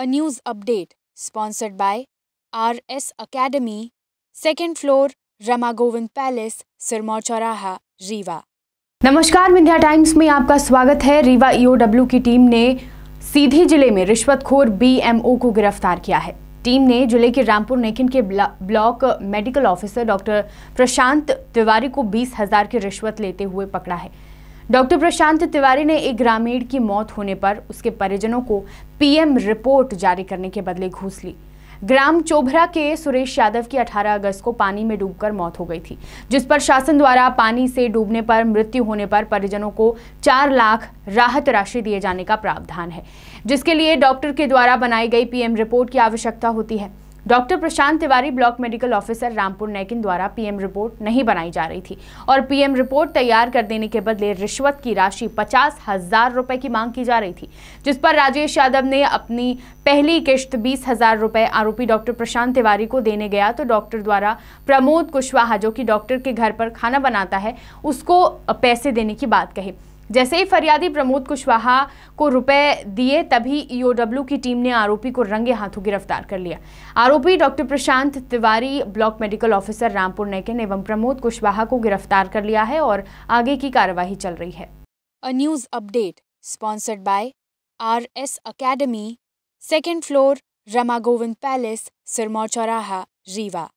A news update sponsored by RS Academy, 2nd floor, Ramagowin Palace, Sirmaur Choraha, Rewa. नमस्कार, Vindhya times में आपका स्वागत है। रीवा EOW की टीम ने सीधी जिले में रिश्वतखोर BMO को गिरफ्तार किया है। टीम ने जिले के रामपुर नैकिन के block medical officer doctor Prashant Tiwari को 20,000 की रिश्वत लेते हुए पकड़ा है। डॉक्टर प्रशांत तिवारी ने एक ग्रामीण की मौत होने पर उसके परिजनों को PM रिपोर्ट जारी करने के बदले घूस ली। ग्राम चोभरा के सुरेश यादव की 18 अगस्त को पानी में डूबकर मौत हो गई थी, जिस पर शासन द्वारा पानी से डूबने पर मृत्यु होने पर परिजनों को 4 लाख राहत राशि दिए जाने का प्रावधान है, जिसके लिए डॉक्टर के द्वारा बनाई गई PM रिपोर्ट की आवश्यकता होती है। Doctor Prashant Tiwari block medical officer Rampur Naikin द्वारा PM रिपोर्ट नहीं बनाई जा रही थी और PM रिपोर्ट तैयार कर देने के बदले रिश्वत की राशि 50,000 रुपये की मांग की जा रही थी, जिस पर राजेश यादव ने अपनी पहली किश्त 20,000 रुपये आरोपी डॉक्टर प्रशांत तिवारी को देने गया तो डॉक्टर द्वारा प्रमोद कुशवाहा, जो कि डॉक्टर के घर पर खाना बनाता है, उसको पैसे देने की बात कही। जैसे ही फरियादी प्रमोद कुशवाहा को रुपए दिए, तभी EOW की टीम ने आरोपी को रंगे हाथों गिरफ्तार कर लिया। आरोपी doctor Prashant Tiwari block medical officer Rampur Naikin एवं प्रमोद कुशवाहा को गिरफ्तार कर लिया है और आगे की कार्यवाही चल रही है। A news update sponsored by RS academy, 2nd floor, Ramagowin Palace, Sirmaur Choraha, Rewa.